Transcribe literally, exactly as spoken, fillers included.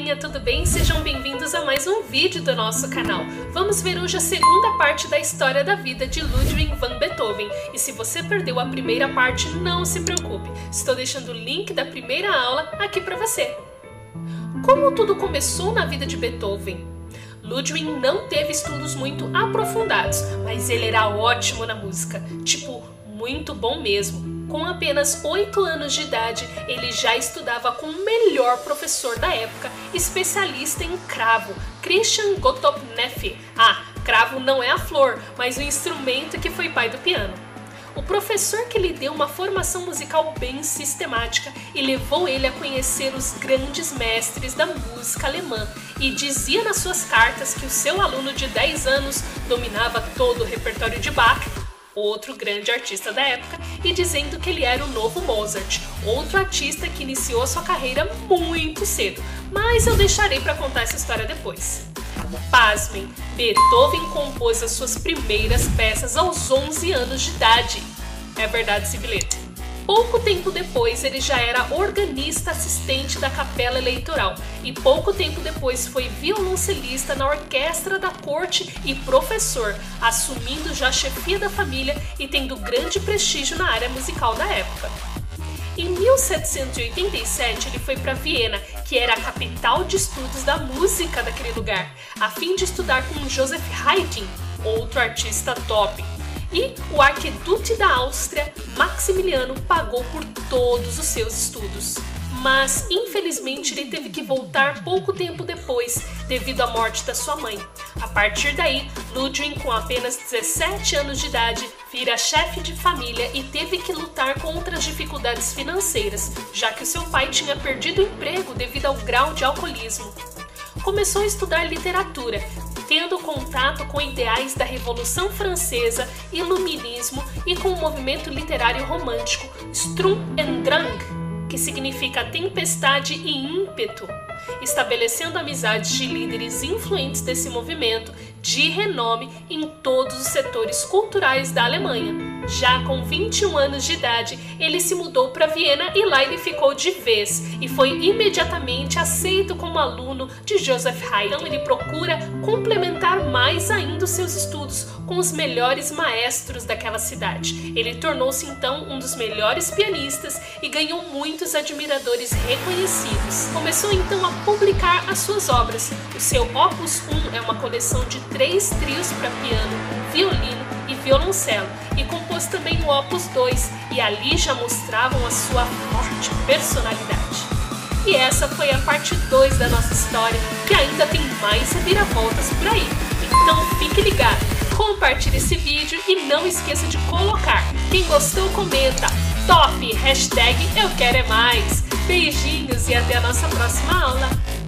galerinha, tudo bem? Sejam bem-vindos a mais um vídeo do nosso canal. Vamos ver hoje a segunda parte da história da vida de Ludwig van Beethoven. E se você perdeu a primeira parte, não se preocupe. Estou deixando o link da primeira aula aqui para você. Como tudo começou na vida de Beethoven? Ludwig não teve estudos muito aprofundados, mas ele era ótimo na música. Tipo, muito bom mesmo. Com apenas oito anos de idade, ele já estudava com o melhor professor da época, especialista em cravo, Christian Gottlob Neff. Ah, cravo não é a flor, mas o instrumento que foi pai do piano. O professor que lhe deu uma formação musical bem sistemática e levou ele a conhecer os grandes mestres da música alemã e dizia nas suas cartas que o seu aluno de dez anos dominava todo o repertório de Bach, outro grande artista da época, e dizendo que ele era o novo Mozart, outro artista que iniciou a sua carreira muito cedo, mas eu deixarei para contar essa história depois. Pasmem, Beethoven compôs as suas primeiras peças aos onze anos de idade. É verdade, Sibileta. Pouco tempo depois, ele já era organista assistente da Capela Eleitoral e pouco tempo depois foi violoncelista na orquestra da corte e professor, assumindo já a chefia da família e tendo grande prestígio na área musical da época. Em mil setecentos e oitenta e sete, ele foi para Viena, que era a capital de estudos da música daquele lugar, a fim de estudar com Joseph Haydn, outro artista top. E o arquiduque da Áustria, Maximiliano, pagou por todos os seus estudos. Mas, infelizmente, ele teve que voltar pouco tempo depois, devido à morte da sua mãe. A partir daí, Ludwig, com apenas dezessete anos de idade, vira chefe de família e teve que lutar contra as dificuldades financeiras, já que o seu pai tinha perdido o emprego devido ao grau de alcoolismo. Começou a estudar literatura, tendo contato com ideais da Revolução Francesa, Iluminismo e com o movimento literário romântico Sturm und Drang, que significa tempestade e ímpeto, estabelecendo amizades de líderes influentes desse movimento de renome em todos os setores culturais da Alemanha. Já com vinte e um anos de idade, ele se mudou para Viena e lá ele ficou de vez e foi imediatamente aceito como aluno de Joseph Haydn. Então ele procura complementar mais ainda os seus estudos com os melhores maestros daquela cidade. Ele tornou-se então um dos melhores pianistas e ganhou muitos admiradores reconhecidos. Começou então a publicar as suas obras. O seu Opus um é uma coleção de três trios para piano, violino e violoncelo, e compôs também o Opus dois, e ali já mostravam a sua forte personalidade. E essa foi a parte dois da nossa história, que ainda tem mais reviravoltas por aí. Então fique ligado, compartilhe esse vídeo e não esqueça de colocar quem gostou, comenta top, hashtag eu quero é mais. Beijinhos e até a nossa próxima aula.